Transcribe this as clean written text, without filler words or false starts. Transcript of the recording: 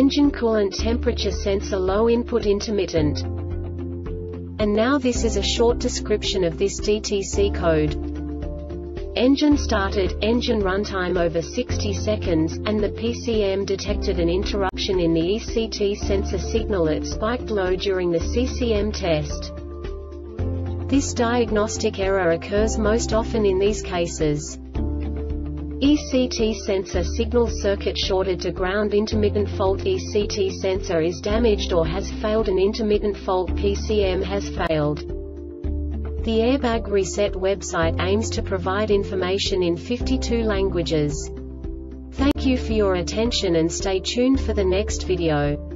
engine coolant temperature sensor low input intermittent. And now this is a short description of this DTC code. Engine started, engine runtime over 60 seconds, and the PCM detected an interruption in the ECT sensor signal at spiked low during the CCM test. This diagnostic error occurs most often in these cases. ECT sensor signal circuit shorted to ground intermittent fault. ECT sensor is damaged or has failed. An intermittent fault. PCM has failed. The Airbag Reset website aims to provide information in 52 languages. Thank you for your attention and stay tuned for the next video.